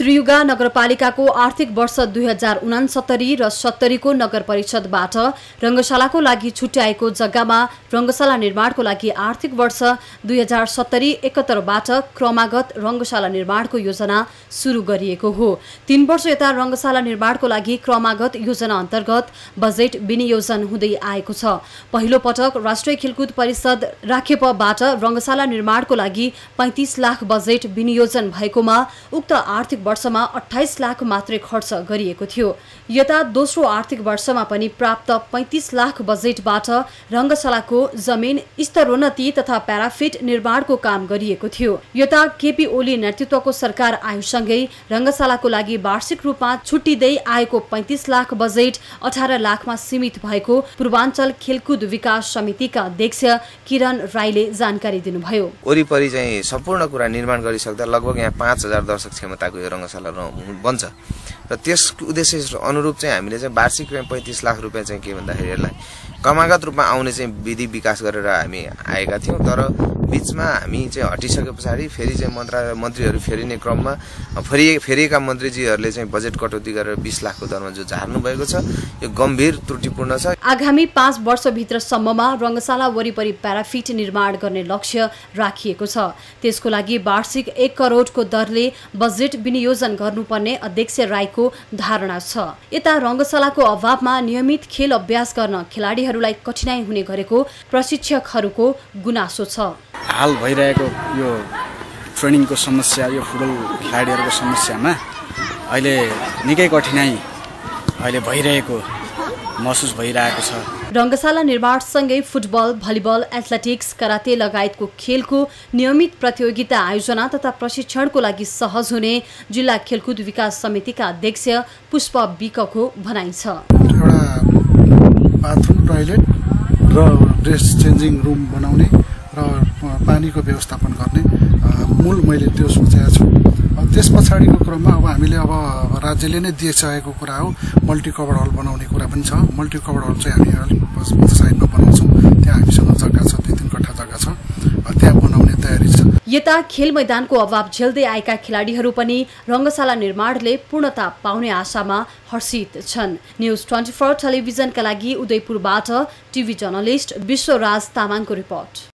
त्रियुगा नगरपालिकाको आर्थिक वर्ष 2069 र 70 को नगर परिषदबाट रंगशालाको लागि छुट्याएको जग्गामा रंगशाला निर्माणको लागि आर्थिक वर्ष 2070-71 बाट क्रमागत रंगशाला निर्माणको योजना सुरु गरिएको हो। 3 वर्ष यता रंगशाला निर्माणको लागि क्रमागत योजना अन्तर्गत बजेट विनियोजन हुँदै आएको छ। पहिलो पटक राष्ट्रिय खेलकुद परिषद राखेपबाट रंगशाला निर्माणको लागि 35 लाख बजेट विनियोजन भएकोमा उक्त आर्थिक वर्षमा 28 लाख मात्रै खर्च गरिएको थियो। यता दोस्रो आर्थिक वर्षमा पनि प्राप्त 35 लाख बजेटबाट रंगशालाको जमिन स्तरोन्नति तथा प्याराफिट निर्माणको काम गरिएको थियो। यता केपी ओली नेतृत्वको सरकार आयुसँगै रंगशालाको लागि वार्षिक रूपमा छुट्टिदै आएको 35 लाख बजेट 18 लाखमा सीमित भएको पूर्वाञ्चल खेलकुद विकास समितिका अध्यक्ष किरण रायले जानकारी दिनुभयो। वरिपरि चाहिँ सम्पूर्ण कुरा निर्माण गरिसक्दा लगभग यहाँ 5000 दर्शक क्षमताको रंगशाला बन्छ र त्यस उद्देश्य अनुरूप हामीले वार्षिक 35 लाख रुपैयाँ चाहिँ के भन्दाखेरि यसलाई क्रमागत रूपमा आउने चाहिँ विधि विकास गरेर हामी आएका थियौँ। तर बीचमा हामी चाहिँ हटिसके पछाडि फेरि चाहिँ मन्त्रीहरू फेरिने क्रममा फेरिएका मन्त्रीजीहरूले चाहिँ बजेट कटौती गरेर 20 लाखको दरमा जो झार्नु भएको छ यो गम्भीर त्रुटिपूर्ण छ। आगामी 5 वर्षभित्र सम्ममा रंगशाला वरिपरि प्याराफिट निर्माण गर्ने लक्ष्य राखिएको छ। त्यसको लागि वार्षिक 1 करोडको दरले बजेट विनियोजन गर्नुपर्ने अध्यक्ष राईको धारणा छ। यता रंगशालाको अभावमा नियमित खेल अभ्यास गर्न खेलाडीहरूलाई कठिनाई हुने गरेको प्रशिक्षकहरूको गुनासो छ। हाल भइरहेको यो ट्रेनिङको समस्या, यो फुटबल खेलाडीहरूको समस्यामा अहिले निकै कठिनाई अहिले भइरहेको महसुस भइरहेको छ। रंगशाला निर्माणसँगै फुटबल, भलिबल, एथलेटिक्स, कराते लगायतको खेलको नियमित प्रतियोगिता आयोजना तथा प्रशिक्षणको लागि सहज हुने जिल्ला खेलकुद विकास समितिका अध्यक्ष पुष्प बिककको भनाइ छ। एउटा बाथरूम, टोयलेट र ड्रेस चेन्जिङ रुम बनाउने र पानीको व्यवस्थापन गर्ने मूल मैले त्यो सोचेको छु। त्यस पछाडिको क्रममा अब हामीले अब राज्यले नै दिइसकेको कुरा हो मल्टी कभर हल बनाउने कुरा पनि छ। मल्टी कभर हल चाहिँ हामी अलिक साइडमा बनाउँछौँ, त्यहाँ हामीसँग जग्गा छ, 2-3 कट्ठा जग्गा छ, त्यहाँ बनाउने तयारी छ। यता खेल मैदानको अभाव झेल्दै आएका खेलाडीहरू पनि रंगशाला निर्माणले पूर्णता पाउने आशामा हर्षित छन्। न्यूज़ 24 टेलिभिजनका लागि उदयपुरबाट टिभी जर्नलिस्ट विश्वराज तांगको रिपोर्ट।